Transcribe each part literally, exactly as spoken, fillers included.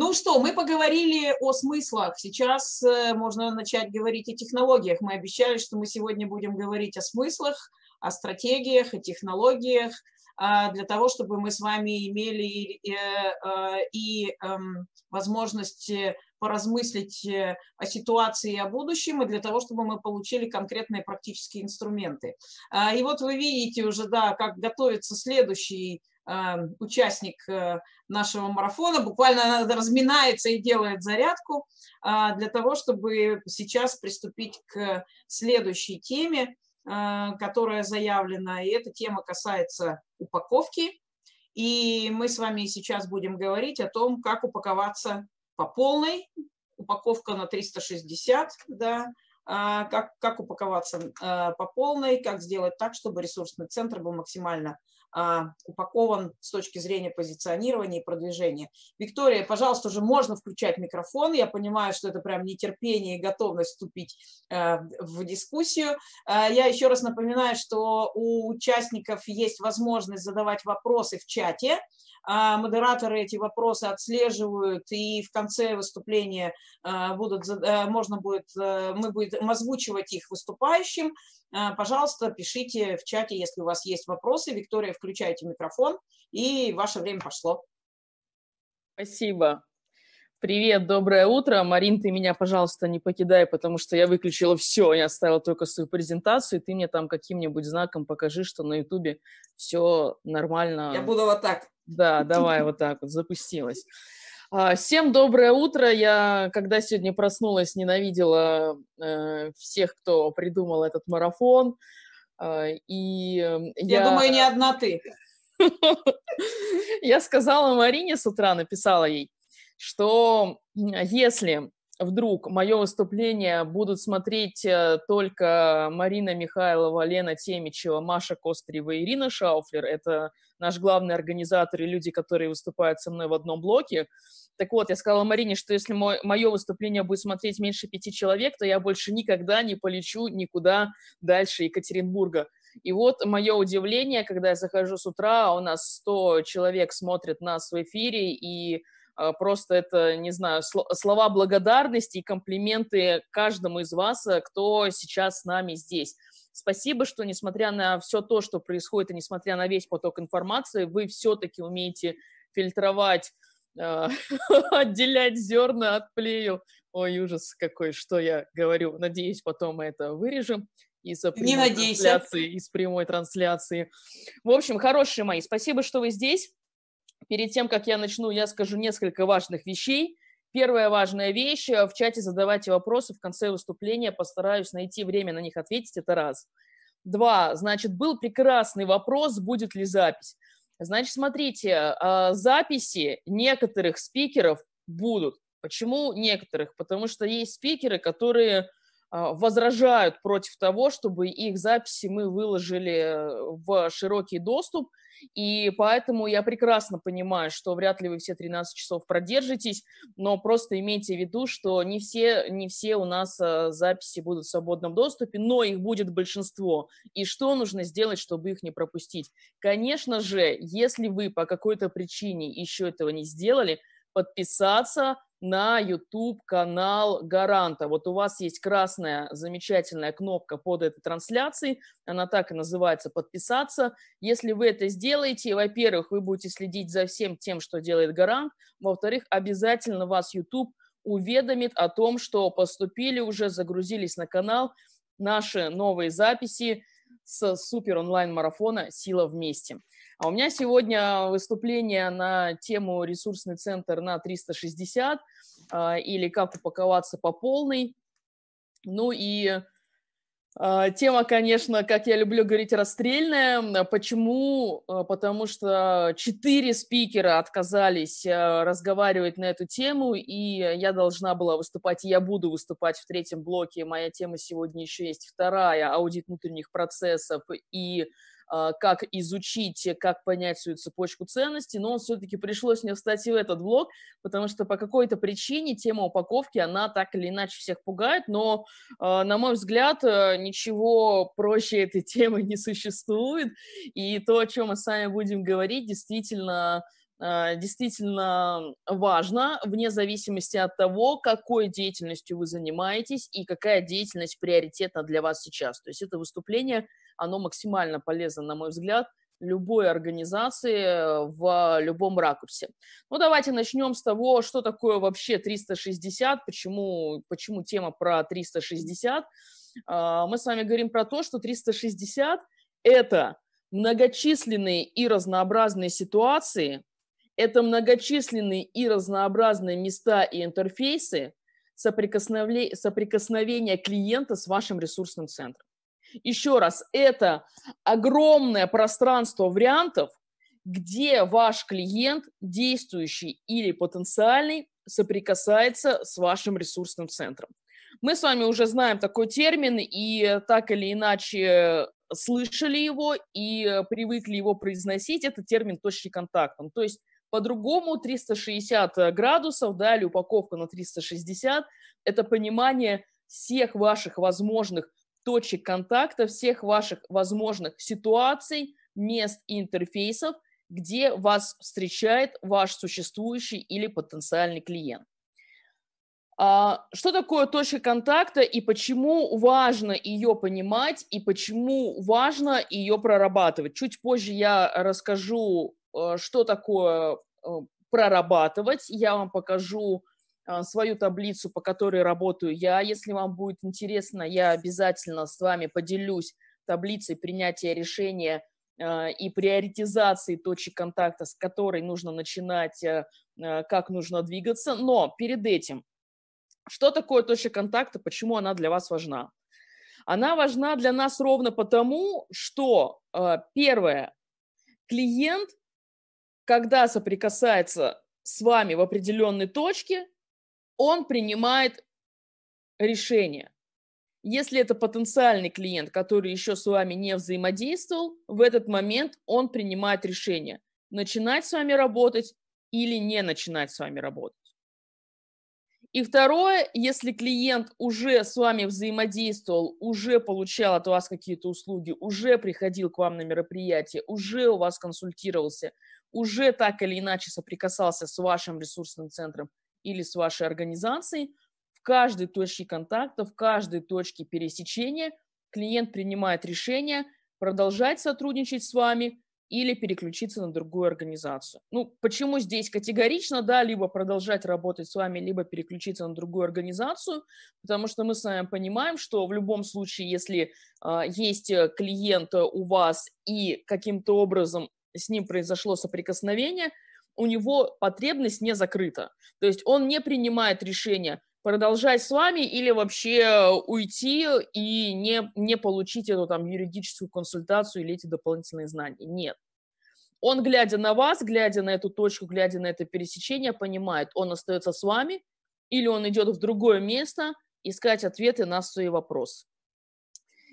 Ну что, мы поговорили о смыслах. Сейчас можно начать говорить о технологиях. Мы обещали, что мы сегодня будем говорить о смыслах, о стратегиях, о технологиях, для того, чтобы мы с вами имели и возможность поразмыслить о ситуации и о будущем, и для того, чтобы мы получили конкретные практические инструменты. И вот вы видите уже, да, как готовится следующий участник нашего марафона, буквально разминается и делает зарядку для того, чтобы сейчас приступить к следующей теме, которая заявлена, и эта тема касается упаковки, и мы с вами сейчас будем говорить о том, как упаковаться по полной, упаковка на триста шестьдесят, да, как, как упаковаться по полной, как сделать так, чтобы ресурсный центр был максимально упакован с точки зрения позиционирования и продвижения. Виктория, пожалуйста, уже можно включать микрофон. Я понимаю, что это прям нетерпение и готовность вступить в дискуссию. Я еще раз напоминаю, что у участников есть возможность задавать вопросы в чате. Модераторы эти вопросы отслеживают, и в конце выступления будут, можно будет, мы будем озвучивать их выступающим. Пожалуйста, пишите в чате, если у вас есть вопросы. Виктория, включайте микрофон, и ваше время пошло. Спасибо. Привет, доброе утро. Марин, ты меня, пожалуйста, не покидай, потому что я выключила все, я оставила только свою презентацию, и ты мне там каким-нибудь знаком покажи, что на Ютубе все нормально. Я буду вот так. Да, давай вот так вот, запустилась. Всем доброе утро. Я, когда сегодня проснулась, ненавидела всех, кто придумал этот марафон. И я... я думаю, не одна ты. Я сказала Марине с утра, написала ей, что если вдруг мое выступление будут смотреть только Марина Михайлова, Лена Темичева, Маша Кострева и Ирина Шауфлер, это наш главный организатор и люди, которые выступают со мной в одном блоке. Так вот, я сказала Марине, что если мое выступление будет смотреть меньше пяти человек, то я больше никогда не полечу никуда дальше Екатеринбурга. И вот мое удивление, когда я захожу с утра, у нас сто человек смотрят нас в эфире, и просто это, не знаю, слова благодарности и комплименты каждому из вас, кто сейчас с нами здесь. Спасибо, что несмотря на все то, что происходит, и несмотря на весь поток информации, вы все-таки умеете фильтровать, э, отделять зерна от плевел. Ой, ужас какой, что я говорю. Надеюсь, потом мы это вырежем из прямой трансляции, из прямой трансляции. В общем, хорошие мои, спасибо, что вы здесь. Перед тем, как я начну, я скажу несколько важных вещей. Первая важная вещь – в чате задавайте вопросы, в конце выступления постараюсь найти время на них ответить, это раз. Два, значит, был прекрасный вопрос, будет ли запись. Значит, смотрите, записи некоторых спикеров будут. Почему некоторых? Потому что есть спикеры, которые возражают против того, чтобы их записи мы выложили в широкий доступ, и поэтому я прекрасно понимаю, что вряд ли вы все тринадцать часов продержитесь, но просто имейте в виду, что не все, не все у нас записи будут в свободном доступе, но их будет большинство. И что нужно сделать, чтобы их не пропустить? Конечно же, если вы по какой-то причине еще этого не сделали, подписаться на YouTube-канал Гаранта. Вот у вас есть красная замечательная кнопка под этой трансляцией, она так и называется «Подписаться». Если вы это сделаете, во-первых, вы будете следить за всем тем, что делает Гарант, во-вторых, обязательно вас YouTube уведомит о том, что поступили уже, загрузились на канал наши новые записи с супер онлайн-марафона «Сила вместе». А у меня сегодня выступление на тему «Ресурсный центр на триста шестьдесят» или «Как упаковаться по полной». Ну и тема, конечно, как я люблю говорить, расстрельная. Почему? Потому что четыре спикера отказались разговаривать на эту тему, и я должна была выступать, и я буду выступать в третьем блоке. Моя тема сегодня еще есть вторая – аудит внутренних процессов и как изучить, как понять свою цепочку ценностей, но все-таки пришлось мне встать и в этот блог, потому что по какой-то причине тема упаковки, она так или иначе всех пугает, но, на мой взгляд, ничего проще этой темы не существует, и то, о чем мы с вами будем говорить, действительно действительно важно, вне зависимости от того, какой деятельностью вы занимаетесь и какая деятельность приоритетна для вас сейчас. То есть это выступление, оно максимально полезно, на мой взгляд, любой организации в любом ракурсе. Ну, давайте начнем с того, что такое вообще триста шестьдесят, почему, почему тема про триста шестьдесят. Мы с вами говорим про то, что триста шестьдесят – это многочисленные и разнообразные ситуации, это многочисленные и разнообразные места и интерфейсы соприкосновения клиента с вашим ресурсным центром. Еще раз, это огромное пространство вариантов, где ваш клиент, действующий или потенциальный, соприкасается с вашим ресурсным центром. Мы с вами уже знаем такой термин и так или иначе слышали его и привыкли его произносить. Это термин точки контакта. То есть по-другому триста шестьдесят градусов, да, или упаковка на триста шестьдесят – это понимание всех ваших возможных точек контакта, всех ваших возможных ситуаций, мест и интерфейсов, где вас встречает ваш существующий или потенциальный клиент. Что такое точка контакта и почему важно ее понимать и почему важно ее прорабатывать? Чуть позже я расскажу, что такое прорабатывать. Я вам покажу свою таблицу, по которой работаю я. Если вам будет интересно, я обязательно с вами поделюсь таблицей принятия решения и приоритизации точек контакта, с которой нужно начинать, как нужно двигаться. Но перед этим, что такое точка контакта, почему она для вас важна? Она важна для нас ровно потому, что, первое, клиент, когда соприкасается с вами в определенной точке, он принимает решение. Если это потенциальный клиент, который еще с вами не взаимодействовал, в этот момент он принимает решение, начинать с вами работать или не начинать с вами работать. И второе, если клиент уже с вами взаимодействовал, уже получал от вас какие-то услуги, уже приходил к вам на мероприятие, уже у вас консультировался, уже так или иначе соприкасался с вашим ресурсным центром или с вашей организацией, в каждой точке контакта, в каждой точке пересечения клиент принимает решение продолжать сотрудничать с вами или переключиться на другую организацию. Ну, почему здесь категорично, да, либо продолжать работать с вами, либо переключиться на другую организацию, потому что мы с вами понимаем, что в любом случае, если э, есть клиент у вас и каким-то образом с ним произошло соприкосновение, у него потребность не закрыта. То есть он не принимает решение продолжать с вами или вообще уйти и не, не получить эту там юридическую консультацию или эти дополнительные знания. Нет. Он, глядя на вас, глядя на эту точку, глядя на это пересечение, понимает, он остается с вами или он идет в другое место искать ответы на свои вопросы.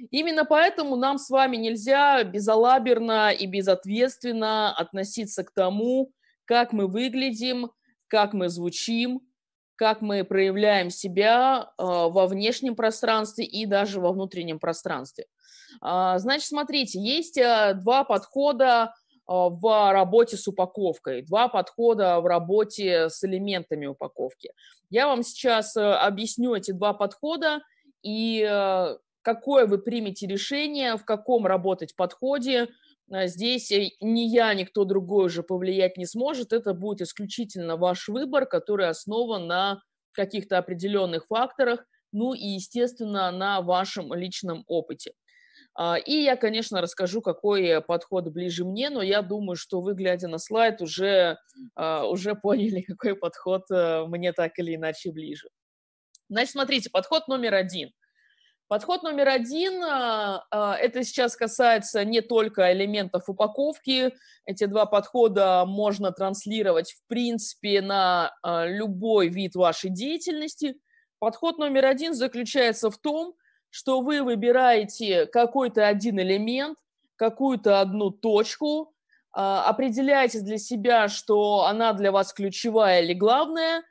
Именно поэтому нам с вами нельзя безалаберно и безответственно относиться к тому, как мы выглядим, как мы звучим, как мы проявляем себя во внешнем пространстве и даже во внутреннем пространстве. Значит, смотрите, есть два подхода в работе с упаковкой, два подхода в работе с элементами упаковки. Я вам сейчас объясню эти два подхода и какое вы примете решение, в каком работать подходе. Здесь ни я, никто другой уже повлиять не сможет. Это будет исключительно ваш выбор, который основан на каких-то определенных факторах, ну и, естественно, на вашем личном опыте. И я, конечно, расскажу, какой подход ближе мне, но я думаю, что вы, глядя на слайд, уже, уже поняли, какой подход мне так или иначе ближе. Значит, смотрите, подход номер один. Подход номер один, это сейчас касается не только элементов упаковки, эти два подхода можно транслировать в принципе на любой вид вашей деятельности. Подход номер один заключается в том, что вы выбираете какой-то один элемент, какую-то одну точку, определяете для себя, что она для вас ключевая или главная,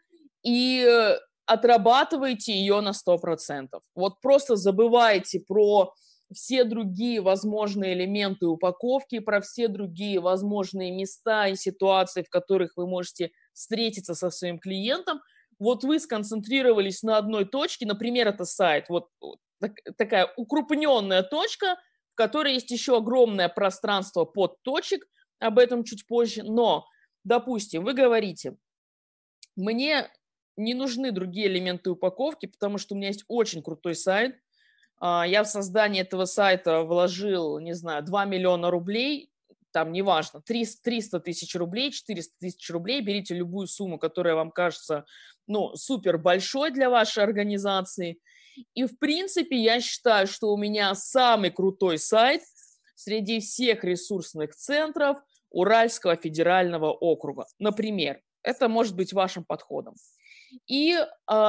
и отрабатывайте ее на сто процентов. Вот просто забывайте про все другие возможные элементы упаковки, про все другие возможные места и ситуации, в которых вы можете встретиться со своим клиентом. Вот вы сконцентрировались на одной точке, например, это сайт, вот так, такая укрупненная точка, в которой есть еще огромное пространство под точек, об этом чуть позже, но, допустим, вы говорите, мне не нужны другие элементы упаковки, потому что у меня есть очень крутой сайт, я в создание этого сайта вложил, не знаю, два миллиона рублей, там, неважно, триста тысяч рублей, четыреста тысяч рублей, берите любую сумму, которая вам кажется, ну, супер большой для вашей организации. И, в принципе, я считаю, что у меня самый крутой сайт среди всех ресурсных центров Уральского федерального округа, например. Это может быть вашим подходом. И э,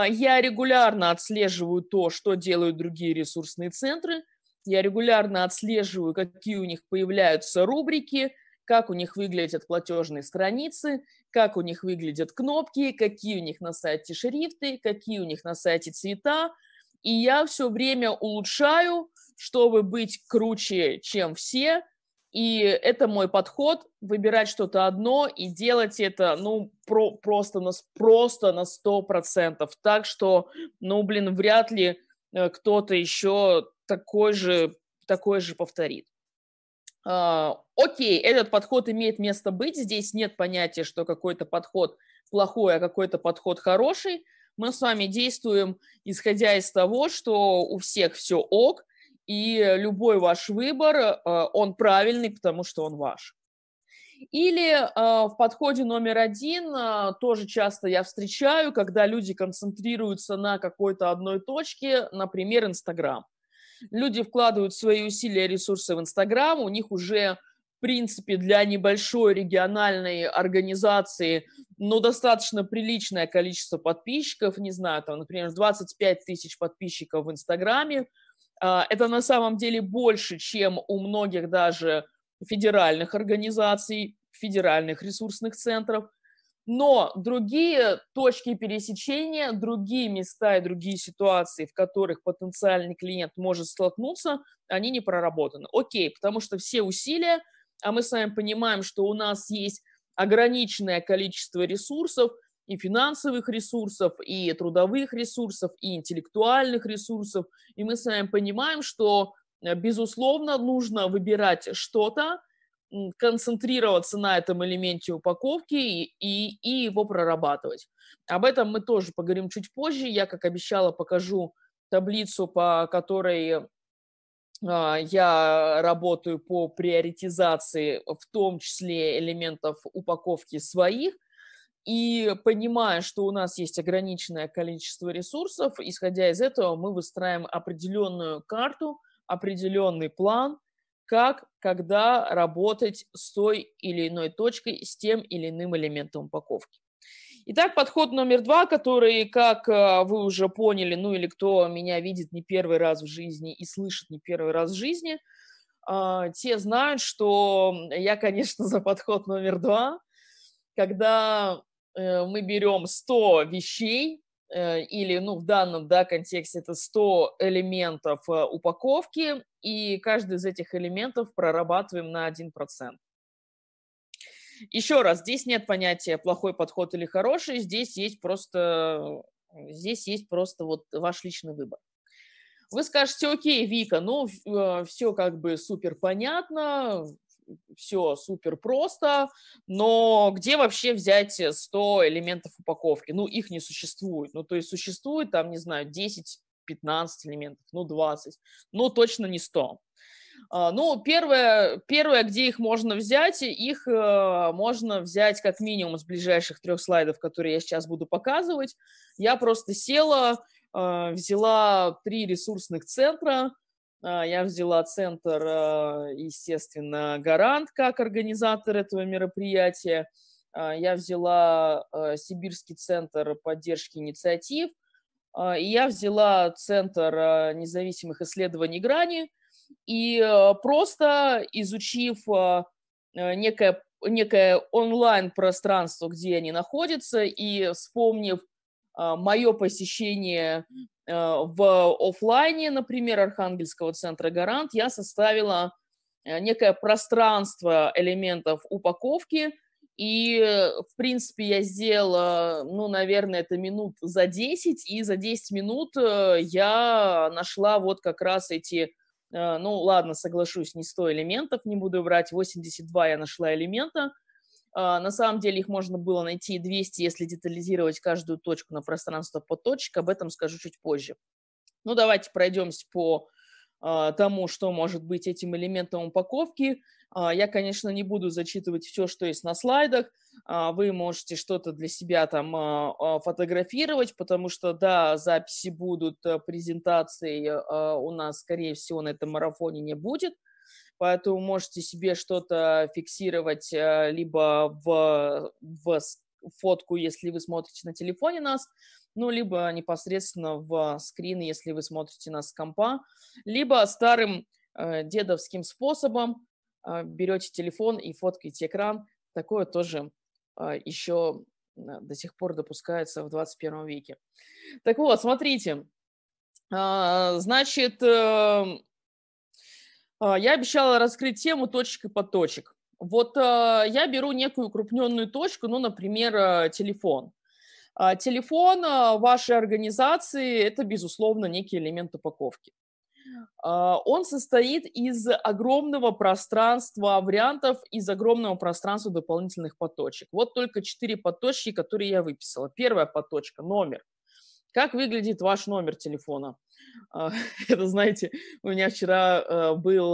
я регулярно отслеживаю то, что делают другие ресурсные центры. Я регулярно отслеживаю, какие у них появляются рубрики, как у них выглядят платежные страницы, как у них выглядят кнопки, какие у них на сайте шрифты, какие у них на сайте цвета. И я все время улучшаю, чтобы быть круче, чем все. И это мой подход, выбирать что-то одно и делать это, ну, про, просто, на, просто на сто процентов. Так что, ну, блин, вряд ли кто-то еще такой же, такой же повторит. А, окей, этот подход имеет место быть. Здесь нет понятия, что какой-то подход плохой, а какой-то подход хороший. Мы с вами действуем, исходя из того, что у всех все ок, и любой ваш выбор, он правильный, потому что он ваш. Или в подходе номер один, тоже часто я встречаю, когда люди концентрируются на какой-то одной точке, например, Инстаграм. Люди вкладывают свои усилия и ресурсы в Инстаграм, у них уже, в принципе, для небольшой региональной организации, но достаточно приличное количество подписчиков, не знаю, там, например, двадцать пять тысяч подписчиков в Инстаграме. Это на самом деле больше, чем у многих даже федеральных организаций, федеральных ресурсных центров. Но другие точки пересечения, другие места и другие ситуации, в которых потенциальный клиент может столкнуться, они не проработаны. Окей, потому что все усилия, а мы с вами понимаем, что у нас есть ограниченное количество ресурсов, и финансовых ресурсов, и трудовых ресурсов, и интеллектуальных ресурсов. И мы с вами понимаем, что, безусловно, нужно выбирать что-то, концентрироваться на этом элементе упаковки и, и, и его прорабатывать. Об этом мы тоже поговорим чуть позже. Я, как обещала, покажу таблицу, по которой я работаю по приоритизации, в том числе элементов упаковки своих. И понимая, что у нас есть ограниченное количество ресурсов, исходя из этого мы выстраиваем определенную карту, определенный план, как, когда работать с той или иной точкой, с тем или иным элементом упаковки. Итак, подход номер два, который, как вы уже поняли, ну или кто меня видит не первый раз в жизни и слышит не первый раз в жизни, те знают, что я, конечно, за подход номер два, когда мы берем сто вещей, или, ну, в данном, да, контексте это сто элементов упаковки, и каждый из этих элементов прорабатываем на один процент. Еще раз, здесь нет понятия плохой подход или хороший, здесь есть просто, здесь есть просто вот ваш личный выбор. Вы скажете, окей, Вика, ну, все как бы супер понятно, все супер просто, но где вообще взять сто элементов упаковки? Ну, их не существует. Ну, то есть существует там, не знаю, десять-пятнадцать элементов, ну, двадцать, но точно не сто. Ну, первое, первое, где их можно взять, их можно взять как минимум из ближайших трех слайдов, которые я сейчас буду показывать. Я просто села, взяла три ресурсных центра. Я взяла центр, естественно, Гарант как организатор этого мероприятия. Я взяла Сибирский центр поддержки инициатив. И я взяла центр независимых исследований Грани. И просто изучив некое, некое онлайн-пространство, где они находятся, и вспомнив мое посещение в офлайне, например, Архангельского центра «Гарант», я составила некое пространство элементов упаковки, и, в принципе, я сделала, ну, наверное, это минут за десять, и за десять минут я нашла вот как раз эти, ну, ладно, соглашусь, не сто элементов, не буду врать, восемьдесят два я нашла элемента. На самом деле их можно было найти двести, если детализировать каждую точку на пространство по точке, об этом скажу чуть позже. Ну, давайте пройдемся по тому, что может быть этим элементом упаковки. Я, конечно, не буду зачитывать все, что есть на слайдах. Вы можете что-то для себя там фотографировать, потому что, да, записи будут, презентации у нас, скорее всего, на этом марафоне не будет. Поэтому можете себе что-то фиксировать либо в, в фотку, если вы смотрите на телефоне нас, ну, либо непосредственно в скрин, если вы смотрите нас с компа, либо старым э, дедовским способом э, берете телефон и фоткаете экран. Такое тоже э, еще до сих пор допускается в двадцать первом веке. Так вот, смотрите, э, значит... Э, Я обещала раскрыть тему точек и подточек. Вот я беру некую укрупненную точку, ну, например, телефон. Телефон вашей организации – это, безусловно, некий элемент упаковки. Он состоит из огромного пространства вариантов, из огромного пространства дополнительных подточек. Вот только четыре подточки, которые я выписала. Первая подточка – номер. Как выглядит ваш номер телефона? Это, знаете, у меня вчера был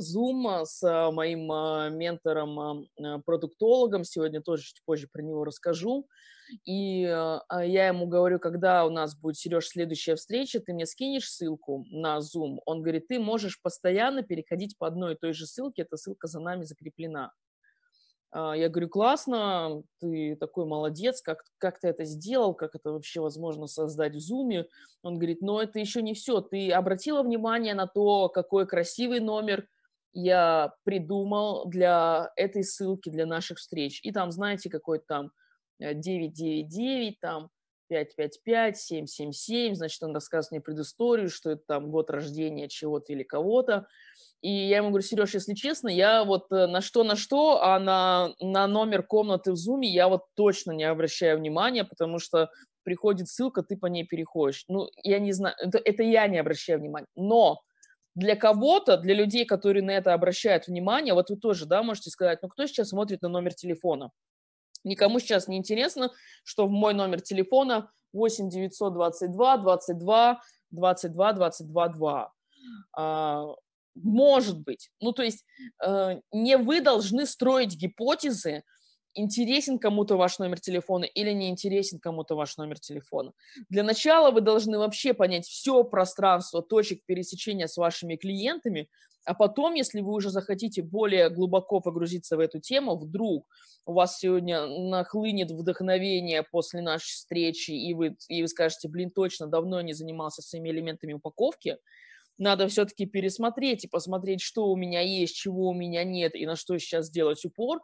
Zoom с моим ментором-продуктологом, сегодня тоже чуть позже про него расскажу, и я ему говорю, когда у нас будет, Сереж, следующая встреча, ты мне скинешь ссылку на Zoom? Он говорит, ты можешь постоянно переходить по одной и той же ссылке, эта ссылка за нами закреплена. Я говорю, классно, ты такой молодец, как, как ты это сделал, как это вообще возможно создать в Zoom. Он говорит, но это еще не все, ты обратила внимание на то, какой красивый номер я придумал для этой ссылки, для наших встреч. И там, знаете, какой-то там девятьсот девяносто девять, там пятьсот пятьдесят пять, семьсот семьдесят семь, значит, он рассказывает мне предысторию, что это там год рождения чего-то или кого-то. И я ему говорю, Сереж, если честно, я вот на что-на что, а на, на номер комнаты в Зуме я вот точно не обращаю внимания, потому что приходит ссылка, ты по ней переходишь. Ну, я не знаю, это, это я не обращаю внимания. Но для кого-то, для людей, которые на это обращают внимание, вот вы тоже, да, можете сказать, ну, кто сейчас смотрит на номер телефона? Никому сейчас не интересно, что в мой номер телефона восемь девятьсот двадцать два двадцать два двадцать два двадцать два два. А, может быть. Ну, то есть э, не вы должны строить гипотезы, интересен кому-то ваш номер телефона или не интересен кому-то ваш номер телефона. Для начала вы должны вообще понять все пространство точек пересечения с вашими клиентами, а потом, если вы уже захотите более глубоко погрузиться в эту тему, вдруг у вас сегодня нахлынет вдохновение после нашей встречи, и вы, и вы скажете, блин, точно, давно я не занимался своими элементами упаковки, надо все-таки пересмотреть и посмотреть, что у меня есть, чего у меня нет, и на что сейчас делать упор.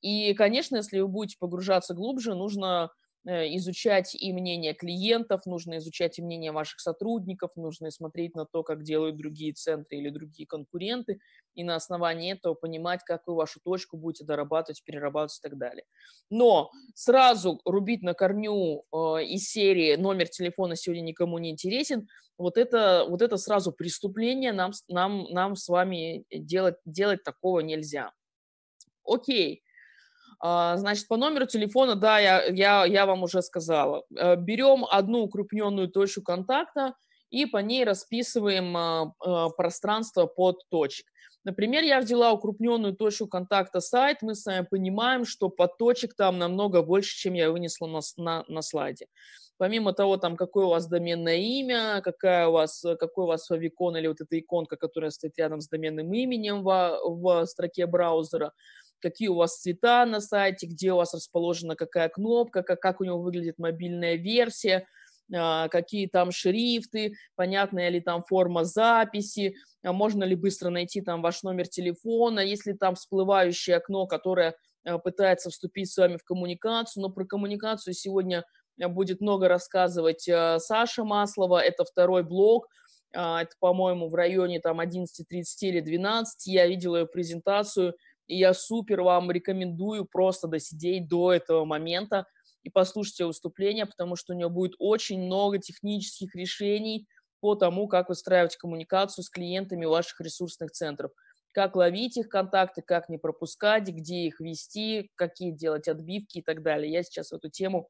И, конечно, если вы будете погружаться глубже, нужно изучать и мнение клиентов, нужно изучать и мнение ваших сотрудников, нужно смотреть на то, как делают другие центры или другие конкуренты, и на основании этого понимать, как вы вашу точку будете дорабатывать, перерабатывать и так далее. Но сразу рубить на корню э, из серии «Номер телефона сегодня никому не интересен», вот это, вот это сразу преступление, нам, нам, нам с вами делать, делать такого нельзя. Окей. Значит, по номеру телефона, да, я, я, я вам уже сказала. Берем одну укрупненную точку контакта и по ней расписываем пространство под точек. Например, я взяла укрупненную точку контакта сайт, мы с вами понимаем, что под точек там намного больше, чем я вынесла на, на, на слайде. Помимо того, там, какое у вас доменное имя, какая у вас, какой у вас favicon или вот эта иконка, которая стоит рядом с доменным именем в, в строке браузера, какие у вас цвета на сайте, где у вас расположена какая кнопка, как, как у него выглядит мобильная версия, какие там шрифты, понятная ли там форма записи, можно ли быстро найти там ваш номер телефона, есть ли там всплывающее окно, которое пытается вступить с вами в коммуникацию, но про коммуникацию сегодня будет много рассказывать Саша Маслова, это второй блог, это, по-моему, в районе там одиннадцать тридцать или двенадцать, я видела ее презентацию, и я супер вам рекомендую просто досидеть до этого момента и послушать ее выступление, потому что у нее будет очень много технических решений по тому, как выстраивать коммуникацию с клиентами ваших ресурсных центров, как ловить их контакты, как не пропускать, где их вести, какие делать отбивки и так далее. Я сейчас в эту тему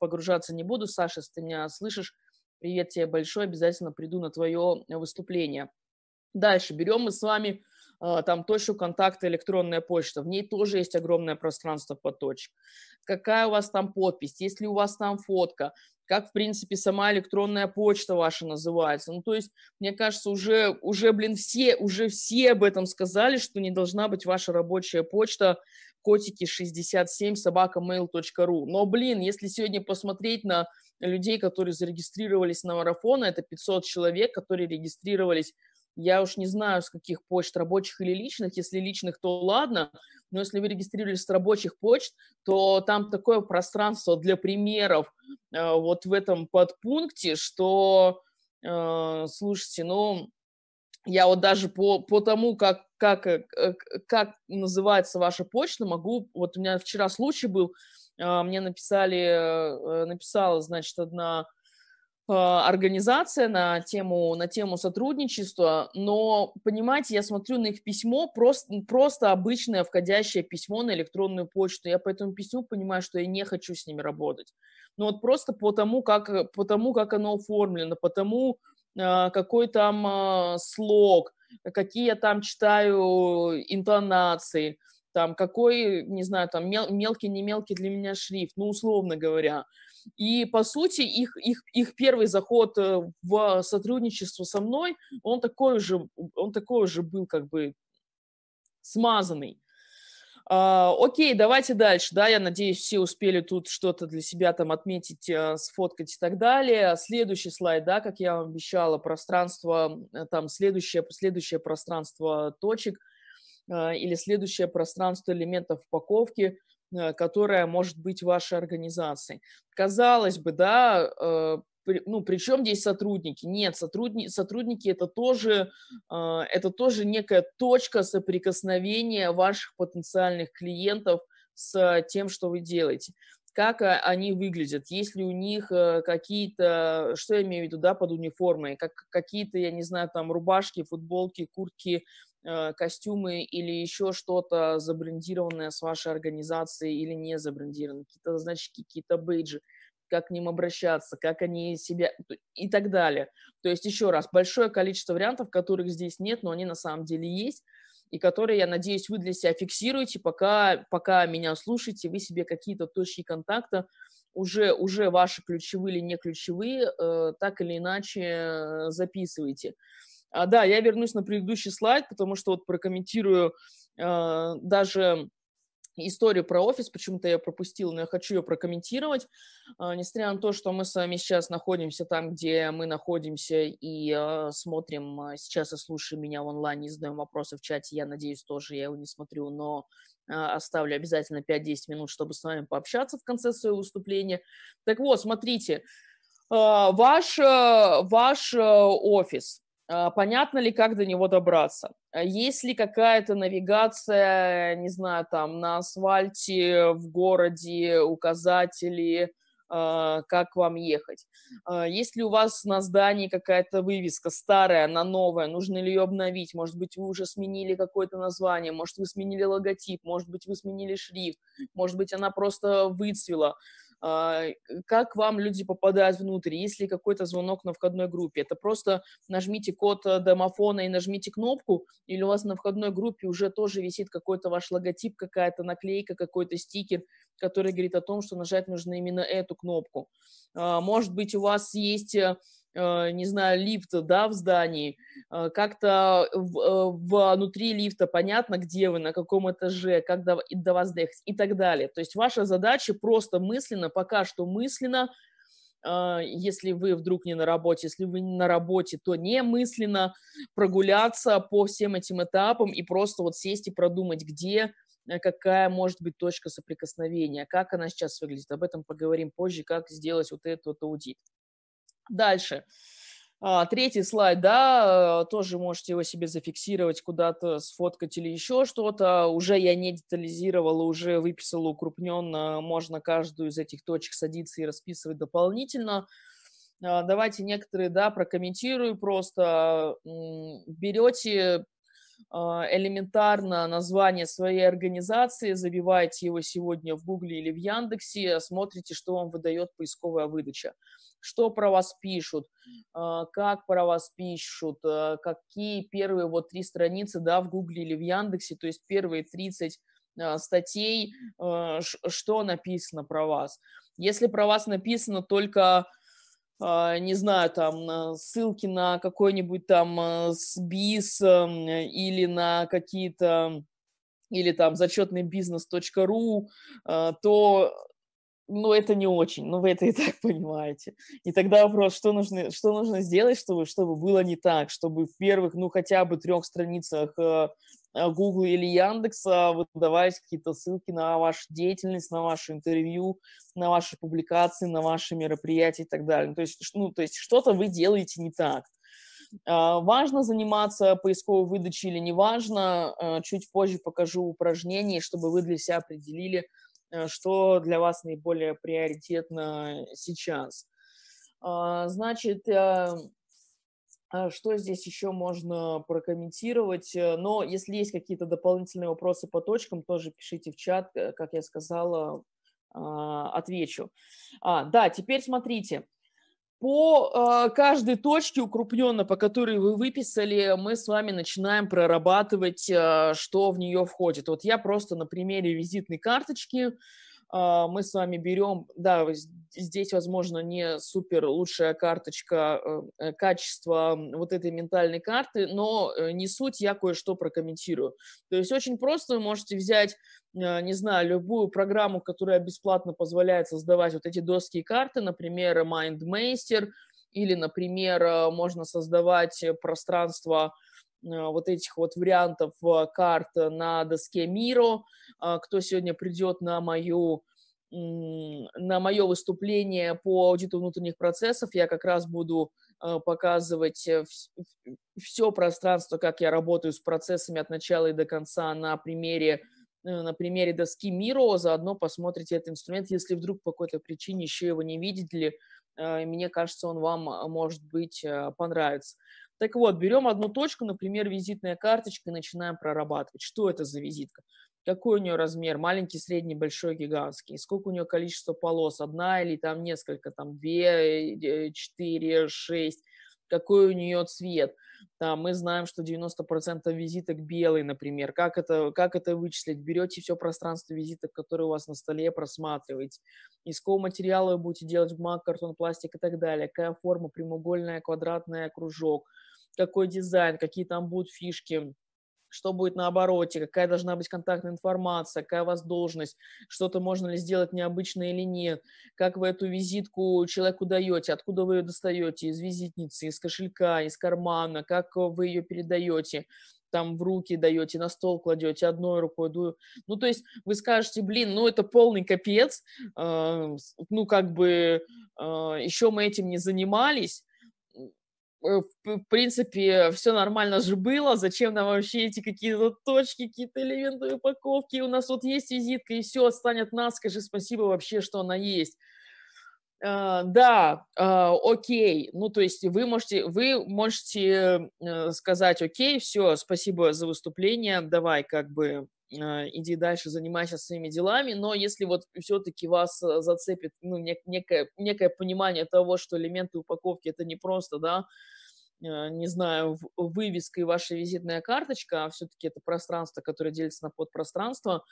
погружаться не буду. Саша, если ты меня слышишь, привет тебе большой, обязательно приду на твое выступление. Дальше берем мы с вами там точку контакта, электронная почта. В ней тоже есть огромное пространство под точек. Какая у вас там подпись, есть ли у вас там фотка, как, в принципе, сама электронная почта ваша называется. Ну, то есть, мне кажется, уже, уже, блин, все, уже все об этом сказали, что не должна быть ваша рабочая почта котики шестьдесят семь собака мейл точка ру. Но, блин, если сегодня посмотреть на людей, которые зарегистрировались на марафон, это пятьсот человек, которые регистрировались, я уж не знаю, с каких почт, рабочих или личных. Если личных, то ладно, но если вы регистрировались с рабочих почт, то там такое пространство для примеров э, вот в этом подпункте, что, э, слушайте, ну, я вот даже по, по тому, как, как, как называется ваша почта, могу, вот у меня вчера случай был, э, мне написали, э, написала, значит, одна... организация на тему, на тему сотрудничества, но, понимаете, я смотрю на их письмо, просто, просто обычное входящее письмо на электронную почту, я по этому письму понимаю, что я не хочу с ними работать, но вот просто по тому, как, по тому, как оно оформлено, по тому, какой там слог, какие я там читаю интонации, там, какой, не знаю, там, мел, мелкий, не мелкий для меня шрифт, ну, условно говоря. И, по сути, их, их, их первый заход в сотрудничество со мной, он такой же, он такой же был, как бы, смазанный. А, окей, давайте дальше, да, я надеюсь, все успели тут что-то для себя там отметить, сфоткать и так далее. Следующий слайд, да, как я вам обещала, пространство, там, следующее, следующее пространство точек, или следующее пространство элементов упаковки, которое может быть в вашей организации. Казалось бы, да, ну, при чем здесь сотрудники? Нет, сотрудни, сотрудники – это тоже, это тоже некая точка соприкосновения ваших потенциальных клиентов с тем, что вы делаете. Как они выглядят, есть ли у них какие-то, что я имею в виду, да, под униформой, как, какие-то, я не знаю, там, рубашки, футболки, куртки, костюмы или еще что-то забрендированное с вашей организацией или не забрендированное, какие-то значки, какие-то бейджи, как к ним обращаться, как они себя и так далее. То есть еще раз, большое количество вариантов, которых здесь нет, но они на самом деле есть и которые, я надеюсь, вы для себя фиксируете, пока, пока меня слушаете, вы себе какие-то точки контакта, уже, уже ваши ключевые или не ключевые, э, так или иначе записываете. А, да, я вернусь на предыдущий слайд, потому что вот прокомментирую э, даже историю про офис, почему-то я пропустила, но я хочу ее прокомментировать. Э, несмотря на то, что мы с вами сейчас находимся там, где мы находимся, и э, смотрим э, сейчас и слушаем меня в онлайне, и задаем вопросы в чате, я надеюсь, тоже я его не смотрю, но э, оставлю обязательно пять-десять минут, чтобы с вами пообщаться в конце своего выступления. Так вот, смотрите, э, ваш, э, ваш э, офис. Понятно ли, как до него добраться? Есть ли какая-то навигация, не знаю, там, на асфальте, в городе, указатели, как вам ехать? Есть ли у вас на здании какая-то вывеска старая, на новая? Нужно ли ее обновить? Может быть, вы уже сменили какое-то название? Может, вы сменили логотип? Может быть, вы сменили шрифт? Может быть, она просто выцвела? Как вам люди попадают внутрь, есть ли какой-то звонок на входной группе, это просто нажмите код домофона и нажмите кнопку, или у вас на входной группе уже тоже висит какой-то ваш логотип, какая-то наклейка, какой-то стикер, который говорит о том, что нажать нужно именно эту кнопку. Может быть, у вас есть, не знаю, лифт, да, в здании, как-то внутри лифта понятно, где вы, на каком этаже, как до, до вас доехать и так далее. То есть ваша задача просто мысленно, пока что мысленно, если вы вдруг не на работе, если вы не на работе, то не мысленно прогуляться по всем этим этапам и просто вот сесть и продумать, где какая может быть точка соприкосновения, как она сейчас выглядит. Об этом поговорим позже, как сделать вот этот вот аудит. Дальше. А, третий слайд, да, тоже можете его себе зафиксировать, куда-то сфоткать или еще что-то. Уже я не детализировала, уже выписала укрупненно. Можно каждую из этих точек садиться и расписывать дополнительно. А, давайте некоторые, да, прокомментирую просто. Берете элементарно название своей организации, забиваете его сегодня в Гугле или в Яндексе, смотрите, что вам выдает поисковая выдача, что про вас пишут, как про вас пишут, какие первые вот три страницы, да, в Гугле или в Яндексе, то есть первые тридцать статей, что написано про вас. Если про вас написано только... не знаю, там, ссылки на какой-нибудь там СБИС или на какие-то, или там зачетный бизнес точка ру, то, ну, это не очень, ну, вы это и так понимаете. И тогда вопрос, что нужно, что нужно сделать, чтобы, чтобы было не так, чтобы в первых, ну, хотя бы трех страницах Google или Яндекса выдавались какие-то ссылки на вашу деятельность, на ваше интервью, на ваши публикации, на ваши мероприятия и так далее. То есть, ну, то есть что-то вы делаете не так. Важно заниматься поисковой выдачей или не важно, чуть позже покажу упражнение, чтобы вы для себя определили, что для вас наиболее приоритетно сейчас. Значит, что здесь еще можно прокомментировать? Но если есть какие-то дополнительные вопросы по точкам, тоже пишите в чат, как я сказала, отвечу. А, да, теперь смотрите. По каждой точке укрупненно, по которой вы выписали, мы с вами начинаем прорабатывать, что в нее входит. Вот я просто на примере визитной карточки. Мы с вами берем, да, здесь, возможно, не супер лучшая карточка, качество вот этой ментальной карты, но не суть, я кое-что прокомментирую. То есть очень просто вы можете взять, не знаю, любую программу, которая бесплатно позволяет создавать вот эти доски и карты, например, MindMaster, или, например, можно создавать пространство вот этих вот вариантов карт на доске Miro. Кто сегодня придет на мою, на мое выступление по аудиту внутренних процессов, я как раз буду показывать все пространство, как я работаю с процессами от начала и до конца на примере, на примере доски Miro. Заодно посмотрите этот инструмент, если вдруг по какой-то причине еще его не видели, мне кажется, он вам, может быть, понравится. Так вот, берем одну точку, например, визитная карточка, и начинаем прорабатывать. Что это за визитка? Какой у нее размер? Маленький, средний, большой, гигантский. Сколько у нее количество полос? Одна или там несколько? Там две, четыре, шесть. Какой у нее цвет? Там, мы знаем, что девяносто процентов визиток белый, например. Как это, как это вычислить? Берете все пространство визиток, которые у вас на столе, просматриваете. Из какого материала вы будете делать бумагу, картон, пластик и так далее. Какая форма? Прямоугольная, квадратная, кружок. Какой дизайн? Какие там будут фишки? Что будет на обороте, какая должна быть контактная информация, какая у вас должность, что-то можно ли сделать необычно или нет, как вы эту визитку человеку даете, откуда вы ее достаете, из визитницы, из кошелька, из кармана, как вы ее передаете, там в руки даете, на стол кладете, одной рукой дую. Ну, то есть вы скажете, блин, ну это полный капец, ну как бы еще мы этим не занимались. В принципе, все нормально же было, зачем нам вообще эти какие-то точки, какие-то элементы упаковки, у нас вот есть визитка, и все, отстань от нас, скажи спасибо вообще, что она есть. А, да, а, окей, ну то есть вы можете, вы можете сказать, окей, все, спасибо за выступление, давай как бы иди дальше, занимайся своими делами, но если вот все-таки вас зацепит, ну, некое, некое понимание того, что элементы упаковки это не просто, да, не знаю, вывеска и ваша визитная карточка, а все-таки это пространство, которое делится на подпространство,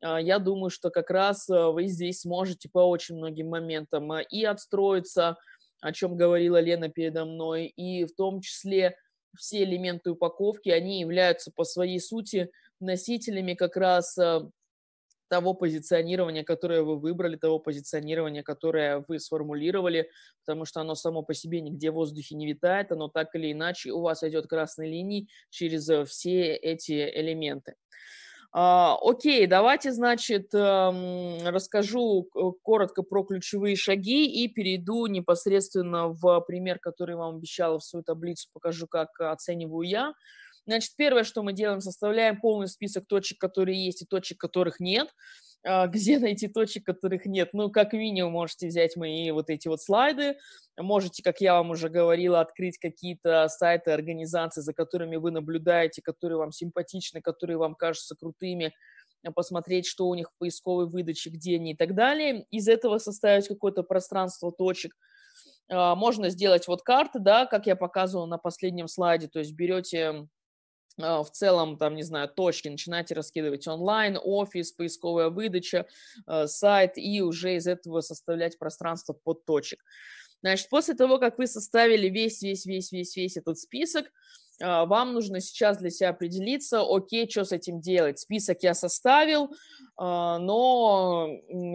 я думаю, что как раз вы здесь сможете по очень многим моментам и отстроиться, о чем говорила Лена передо мной, и в том числе все элементы упаковки, они являются по своей сути носителями как раз того позиционирования, которое вы выбрали, того позиционирования, которое вы сформулировали, потому что оно само по себе нигде в воздухе не витает, оно так или иначе у вас идет красной линией через все эти элементы. Окей, давайте, значит, расскажу коротко про ключевые шаги и перейду непосредственно в пример, который я вам обещала в свою таблицу, покажу, как оцениваю я. Значит, первое, что мы делаем, составляем полный список точек, которые есть, и точек, которых нет. Где найти точек, которых нет? Ну, как минимум, можете взять мои вот эти вот слайды, можете, как я вам уже говорила, открыть какие-то сайты, организации, за которыми вы наблюдаете, которые вам симпатичны, которые вам кажутся крутыми, посмотреть, что у них в поисковой выдаче, где они и так далее. Из этого составить какое-то пространство точек. Можно сделать вот карты, да, как я показывала на последнем слайде, то есть берете... в целом, там, не знаю, точки, начинаете раскидывать онлайн, офис, поисковая выдача, сайт, и уже из этого составлять пространство под точек. Значит, после того, как вы составили весь-весь-весь-весь-весь этот список, вам нужно сейчас для себя определиться, окей, что с этим делать. Список я составил, но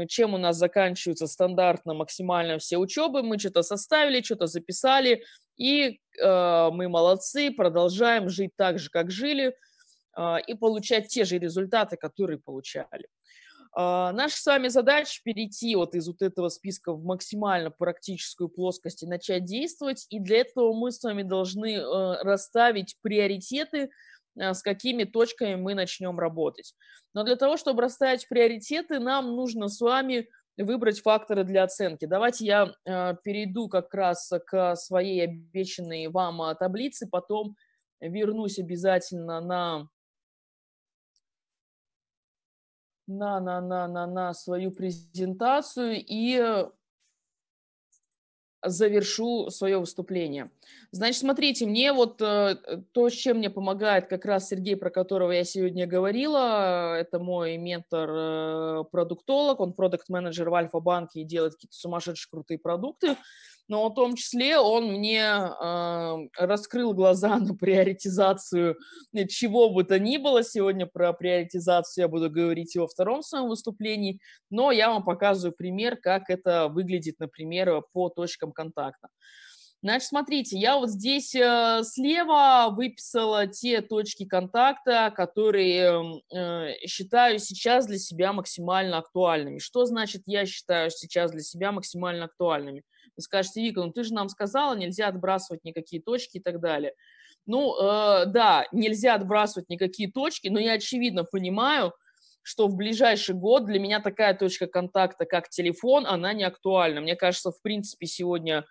чем у нас заканчиваются стандартно максимально все учебы, мы что-то составили, что-то записали, и мы молодцы, продолжаем жить так же, как жили, и получать те же результаты, которые получали. Наша с вами задача перейти вот из вот этого списка в максимально практическую плоскость и начать действовать, и для этого мы с вами должны расставить приоритеты, с какими точками мы начнем работать. Но для того, чтобы расставить приоритеты, нам нужно с вами выбрать факторы для оценки. Давайте я перейду как раз к своей обещанной вам таблице, потом вернусь обязательно на... на, на, на, на, на свою презентацию и завершу свое выступление. Значит, смотрите, мне вот то, с чем мне помогает как раз Сергей, про которого я сегодня говорила, это мой ментор-продуктолог, он продакт-менеджер в Альфа-банке и делает какие-то сумасшедшие крутые продукты, но в том числе он мне э, раскрыл глаза на приоритизацию чего бы то ни было. Сегодня про приоритизацию я буду говорить и во втором своем выступлении, но я вам показываю пример, как это выглядит, например, по точкам контакта. Значит, смотрите, я вот здесь э, слева выписала те точки контакта, которые э, считаю сейчас для себя максимально актуальными. Что значит я считаю сейчас для себя максимально актуальными? Вы скажете, Вика, ну ты же нам сказала, нельзя отбрасывать никакие точки и так далее. Ну, э, да, нельзя отбрасывать никакие точки, но я очевидно понимаю, что в ближайший год для меня такая точка контакта, как телефон, она не актуальна. Мне кажется, в принципе, сегодня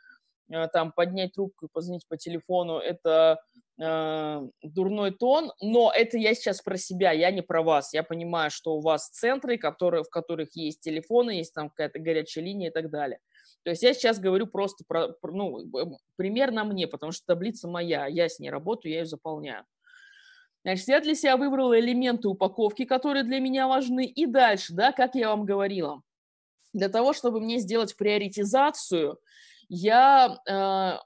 э, там поднять трубку и позвонить по телефону – это э, дурной тон, но это я сейчас про себя, я не про вас. Я понимаю, что у вас центры, которые, в которых есть телефоны, есть там какая-то горячая линия и так далее. То есть я сейчас говорю просто про, ну, пример на мне, потому что таблица моя, я с ней работаю, я ее заполняю. Значит, я для себя выбрала элементы упаковки, которые для меня важны, и дальше, да, как я вам говорила, для того, чтобы мне сделать приоритизацию, я э,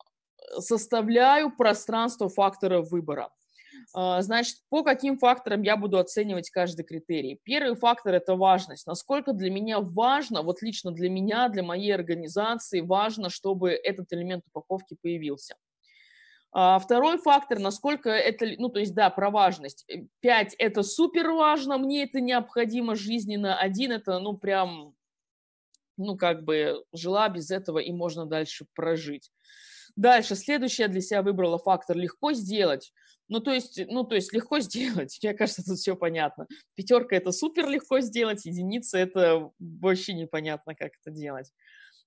составляю пространство факторов выбора. Значит, по каким факторам я буду оценивать каждый критерий? Первый фактор – это важность. Насколько для меня важно, вот лично для меня, для моей организации, важно, чтобы этот элемент упаковки появился. Второй фактор – насколько это, ну, то есть, да, про важность. Пять – это супер важно, мне это необходимо жизненно. Один – это, ну, прям, ну, как бы жила без этого и можно дальше прожить. Дальше, следующее для себя выбрала фактор «легко сделать». Ну то, есть, ну, то есть легко сделать, мне кажется, тут все понятно. Пятерка – это супер легко сделать, единица – это вообще непонятно, как это делать.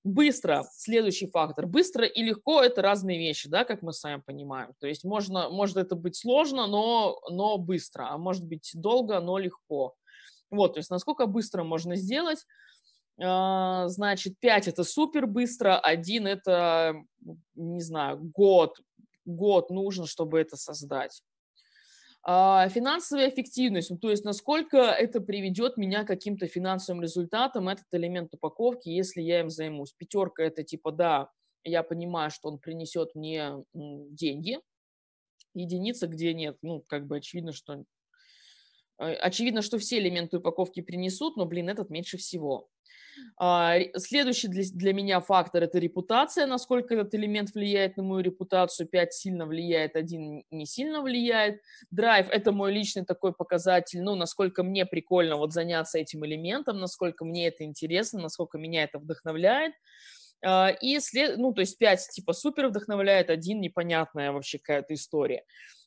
Быстро – следующий фактор. Быстро и легко – это разные вещи, да, как мы сами понимаем. То есть можно, может это быть сложно, но, но быстро, а может быть долго, но легко. Вот, то есть насколько быстро можно сделать. Значит, пять – это супер быстро, один – это, не знаю, год. Год нужно, чтобы это создать. Финансовая эффективность, то есть насколько это приведет меня к каким-то финансовым результатам, этот элемент упаковки, если я им займусь. Пятерка – это типа, да, я понимаю, что он принесет мне деньги. Единица, где нет, ну, как бы очевидно, что Очевидно, что все элементы упаковки принесут, но, блин, этот меньше всего. Следующий для, для меня фактор – это репутация, насколько этот элемент влияет на мою репутацию. пять сильно влияет, один не сильно влияет. Драйв – это мой личный такой показатель, ну, насколько мне прикольно вот заняться этим элементом, насколько мне это интересно, насколько меня это вдохновляет. И, след... ну, то есть пять типа супер вдохновляет, один непонятная вообще какая-то история.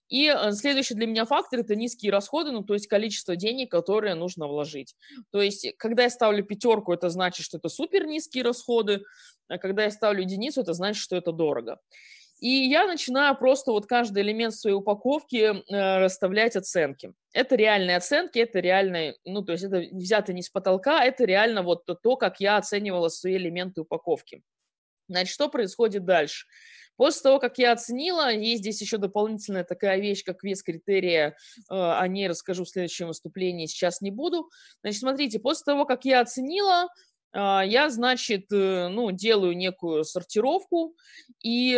И следующий для меня фактор – это низкие расходы, ну, то есть количество денег, которые нужно вложить. То есть, когда я ставлю пятерку, это значит, что это супер низкие расходы, а когда я ставлю единицу, это значит, что это дорого. И я начинаю просто вот каждый элемент своей упаковки э, расставлять оценки. Это реальные оценки, это реальные, ну, то есть это взято не с потолка, это реально вот то, то как я оценивала свои элементы упаковки. Значит, что происходит дальше? После того, как я оценила, есть здесь еще дополнительная такая вещь, как вес критерия, о ней расскажу в следующем выступлении, сейчас не буду. Значит, смотрите, после того, как я оценила, я, значит, ну, делаю некую сортировку и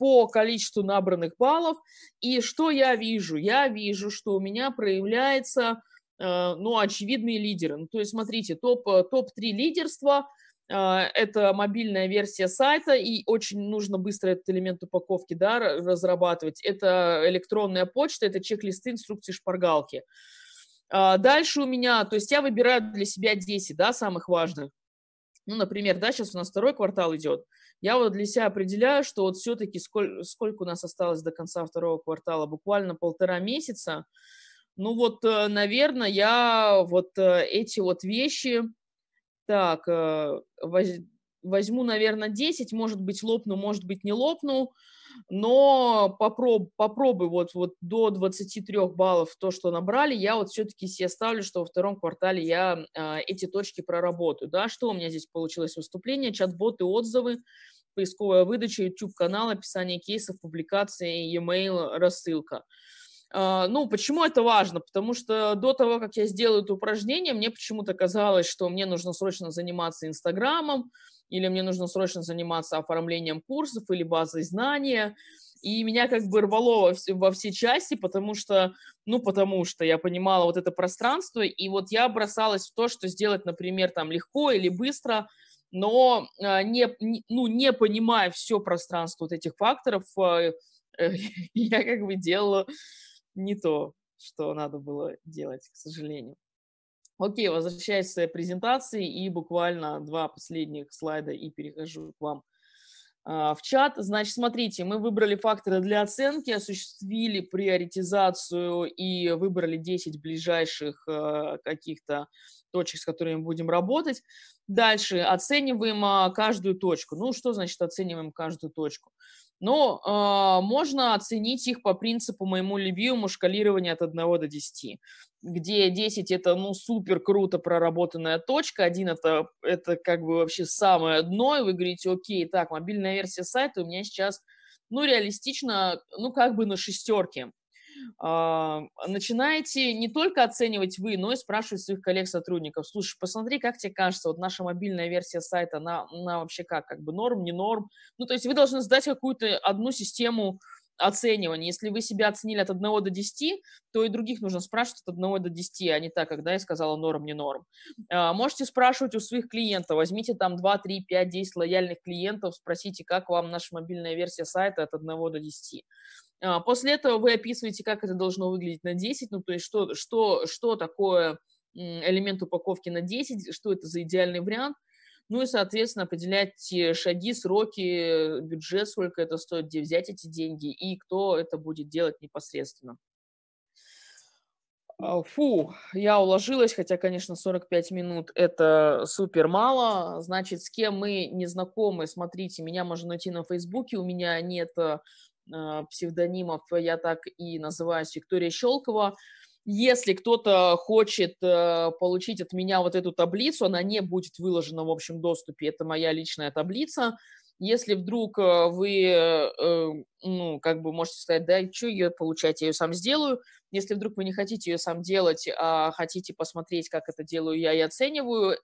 по количеству набранных баллов. И что я вижу? Я вижу, что у меня проявляется, ну, очевидные лидеры. Ну, то есть, смотрите, топ, топ-три лидерства – это мобильная версия сайта, и очень нужно быстро этот элемент упаковки, да, разрабатывать. Это электронная почта, это чек-листы, инструкции, шпаргалки. Дальше у меня, то есть я выбираю для себя десять, да, самых важных. Ну, например, да, сейчас у нас второй квартал идет. Я вот для себя определяю, что вот все-таки сколько, сколько у нас осталось до конца второго квартала, буквально полтора месяца. Ну вот, наверное, я вот эти вот вещи... Так, возьму, наверное, десять, может быть, лопну, может быть, не лопну, но попроб, попробую вот, вот до двадцати трёх баллов то, что набрали, я вот все-таки себе ставлю, что во втором квартале я эти точки проработаю, да, что у меня здесь получилось выступление, чат-боты, отзывы, поисковая выдача, YouTube-канал, описание кейсов, публикации, e-mail, рассылка. Ну, почему это важно? Потому что до того, как я сделаю это упражнение, мне почему-то казалось, что мне нужно срочно заниматься Инстаграмом, или мне нужно срочно заниматься оформлением курсов или базой знания. И меня как бы рвало во все части, потому что, ну, потому что я понимала вот это пространство, и вот я бросалась в то, что сделать, например, там легко или быстро, но не, ну, не понимая все пространство вот этих факторов, я как бы делала... не то, что надо было делать, к сожалению. Окей, возвращаюсь к своей презентации и буквально два последних слайда и перехожу к вам а, в чат. Значит, смотрите, мы выбрали факторы для оценки, осуществили приоритизацию и выбрали десять ближайших а, каких-то точек, с которыми будем работать. Дальше оцениваем а, каждую точку. Ну, что значит оцениваем каждую точку? Но э, можно оценить их по принципу моему любимому шкалирования от один до десяти, где десять – это, ну, супер круто проработанная точка, один это, – это как бы вообще самое дно, и вы говорите, окей, так, мобильная версия сайта у меня сейчас, ну, реалистично, ну, как бы на шестерке. Э, начинаете не только оценивать вы, но и спрашивать своих коллег-сотрудников, слушай, посмотри, как тебе кажется, вот наша мобильная версия сайта, она, она вообще как, как бы норм, не норм, ну, то есть вы должны сдать какую-то одну систему оценивания, если вы себя оценили от один до десяти, то и других нужно спрашивать от один до десяти, а не так, когда я сказала норм, не норм. Э, можете спрашивать у своих клиентов, возьмите там два, три, пять, десять лояльных клиентов, спросите, как вам наша мобильная версия сайта от один до десяти. После этого вы описываете, как это должно выглядеть на десять, ну, то есть что, что, что такое элемент упаковки на десять, что это за идеальный вариант, ну и, соответственно, определяете шаги, сроки, бюджет, сколько это стоит, где взять эти деньги и кто это будет делать непосредственно. Фу, я уложилась, хотя, конечно, сорок пять минут – это супер мало. Значит, с кем мы не знакомы, смотрите, меня можно найти на Фейсбуке, у меня нет... псевдонимов, я так и называюсь, Виктория Щёлкова. Если кто-то хочет получить от меня вот эту таблицу, она не будет выложена в общем доступе, это моя личная таблица. Если вдруг вы, ну, как бы можете сказать, да, что ее получать, я ее сам сделаю. Если вдруг вы не хотите ее сам делать, а хотите посмотреть, как это делаю я и оцениваю,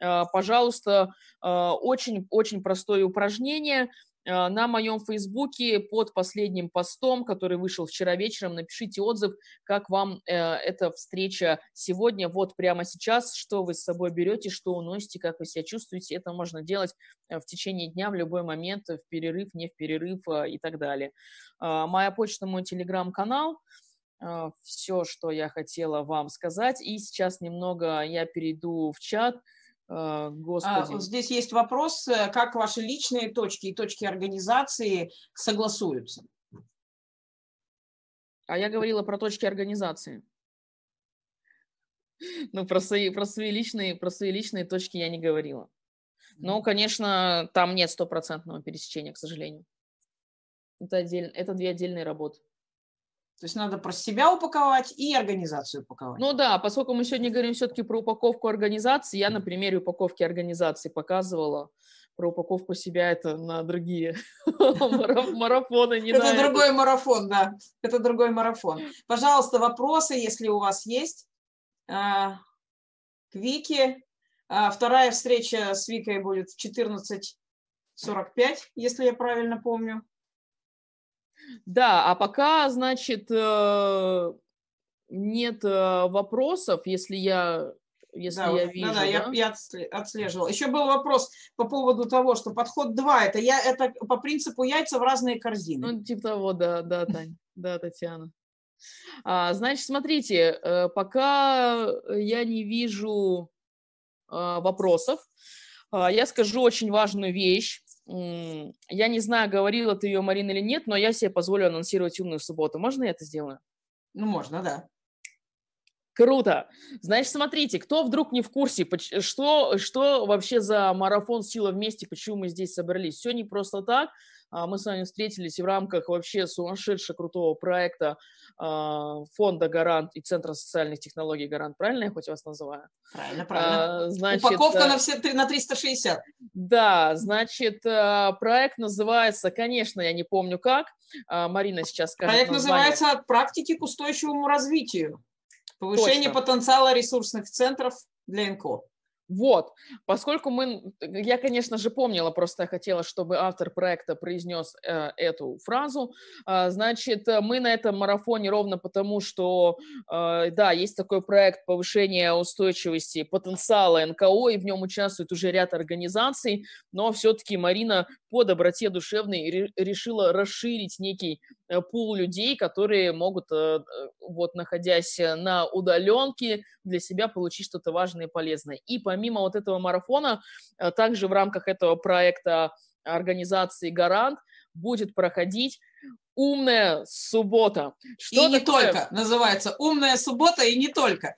пожалуйста, очень-очень простое упражнение. на моем Фейсбуке под последним постом, который вышел вчера вечером, напишите отзыв, как вам э, эта встреча сегодня, вот прямо сейчас, что вы с собой берете, что уносите, как вы себя чувствуете. Это можно делать в течение дня, в любой момент, в перерыв, не в перерыв э, и так далее. Э, моя почта, мой телеграм-канал. Э, все, что я хотела вам сказать. И сейчас немного я перейду в чат. Господи. Здесь есть вопрос, как ваши личные точки и точки организации согласуются? А я говорила про точки организации. Ну, про свои, про свои личные, про свои личные точки я не говорила. Но, конечно, там нет стопроцентного пересечения, к сожалению. Это, отдель, это две отдельные работы. То есть надо про себя упаковать и организацию упаковать. Ну да, поскольку мы сегодня говорим все-таки про упаковку организации, я на примере упаковки организации показывала, про упаковку себя это на другие марафоны. Это другой марафон, да. Это другой марафон. Пожалуйста, вопросы, если у вас есть. К Вике. Вторая встреча с Викой будет в четырнадцать сорок пять, если я правильно помню. Да, а пока, значит, нет вопросов, если я, если да, я вижу. Да, да, да? Я, я отслеживала. Еще был вопрос по поводу того, что подход два, это, я, это по принципу яйца в разные корзины. Ну, типа того, да, да, Тань, да, Татьяна. А, значит, смотрите, пока я не вижу вопросов, я скажу очень важную вещь. Я не знаю, говорила ты ее, Марина, или нет, но я себе позволю анонсировать «Умную субботу». Можно я это сделаю? Ну, можно, да. Круто. Значит, смотрите, кто вдруг не в курсе, что, что вообще за марафон «Сила вместе», почему мы здесь собрались. Все не просто так. Мы с вами встретились в рамках вообще сумасшедшего крутого проекта фонда «Гарант» и Центра социальных технологий «Гарант». Правильно я хоть вас называю? Правильно, правильно. Значит, упаковка на, все, на триста шестьдесят. Да, значит, проект называется, конечно, я не помню как, Марина сейчас скажет название. Проект называется «От практики к устойчивому развитию. Повышение Точно. потенциала ресурсных центров для эн ка о». Вот, поскольку мы, я, конечно же, помнила, просто я хотела, чтобы автор проекта произнес э, эту фразу, э, значит, мы на этом марафоне ровно потому, что, э, да, есть такой проект повышения устойчивости потенциала эн ка о, и в нем участвует уже ряд организаций, но все-таки Марина по доброте душевной ре- решила расширить некий э, пул людей, которые могут, э, вот, находясь на удаленке, для себя получить что-то важное и полезное. И по Помимо вот этого марафона, также в рамках этого проекта организации «Гарант» будет проходить «Умная суббота». Что и не такое? Только. Называется «Умная суббота» и не только.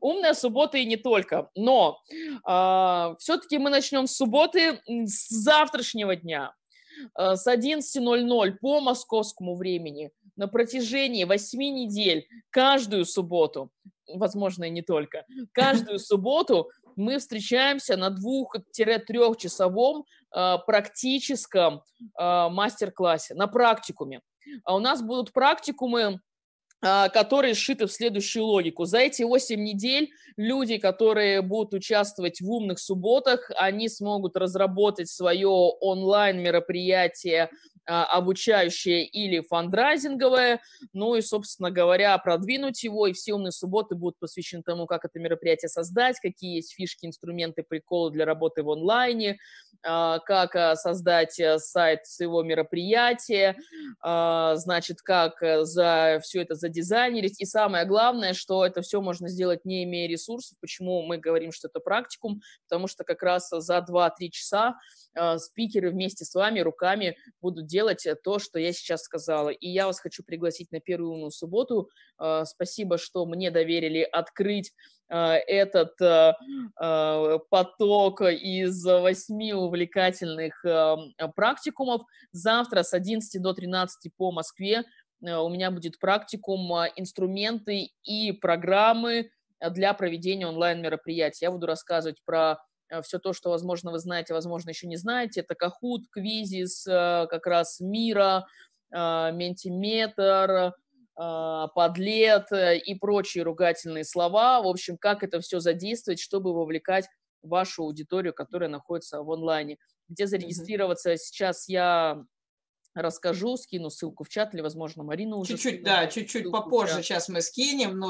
«Умная суббота» и не только. Но э, все-таки мы начнем с субботы, с завтрашнего дня, э, с одиннадцати ноль-ноль по московскому времени. На протяжении восьми недель каждую субботу, возможно, и не только, каждую субботу мы встречаемся на двух-трехчасовом э, практическом э, мастер-классе, на практикуме. А у нас будут практикумы, которые сшиты в следующую логику. За эти восемь недель люди, которые будут участвовать в «Умных субботах», они смогут разработать свое онлайн-мероприятие, обучающее или фандрайзинговое, ну и, собственно говоря, продвинуть его, и все «Умные субботы» будут посвящены тому, как это мероприятие создать, какие есть фишки, инструменты, приколы для работы в онлайне, как создать сайт своего мероприятия, значит, как за все это задействовать, дизайнерить, и самое главное, что это все можно сделать, не имея ресурсов. Почему мы говорим, что это практикум? Потому что как раз за два-три часа э, спикеры вместе с вами руками будут делать то, что я сейчас сказала. И я вас хочу пригласить на первую «Умную субботу». Э, спасибо, что мне доверили открыть э, этот э, э, поток из восьми увлекательных э, практикумов. Завтра с одиннадцати до тринадцати по Москве у меня будет практикум, инструменты и программы для проведения онлайн-мероприятий. Я буду рассказывать про все то, что, возможно, вы знаете, возможно, еще не знаете. Это Kahoot, Квизис, как раз Miro, Ментиметр, Подлет и прочие ругательные слова. В общем, как это все задействовать, чтобы вовлекать вашу аудиторию, которая находится в онлайне. Где зарегистрироваться mm-hmm. сейчас я расскажу, скину ссылку в чат, или, возможно, Марина уже... Чуть-чуть, да, чуть-чуть попозже сейчас мы скинем, но